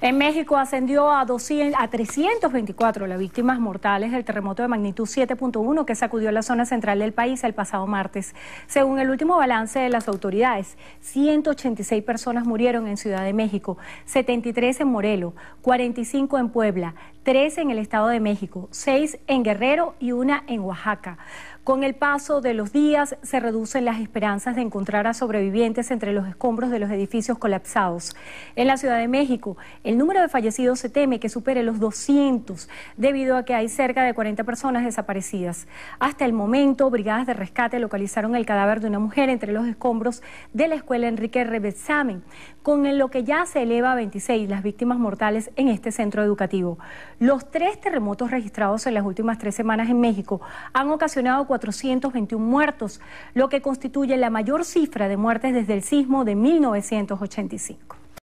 En México ascendió a 324 las víctimas mortales del terremoto de magnitud 7.1 que sacudió la zona central del país el pasado martes. Según el último balance de las autoridades, 186 personas murieron en Ciudad de México, 73 en Morelos, 45 en Puebla, 3 en el Estado de México, 6 en Guerrero y 1 en Oaxaca. Con el paso de los días se reducen las esperanzas de encontrar a sobrevivientes entre los escombros de los edificios colapsados. En la Ciudad de México, el número de fallecidos se teme que supere los 200, debido a que hay cerca de 40 personas desaparecidas. Hasta el momento, brigadas de rescate localizaron el cadáver de una mujer entre los escombros de la Escuela Enrique Rebezamen, con lo que ya se eleva a 26 las víctimas mortales en este centro educativo. Los 3 terremotos registrados en las últimas 3 semanas en México han ocasionado 421 muertos, lo que constituye la mayor cifra de muertes desde el sismo de 1985.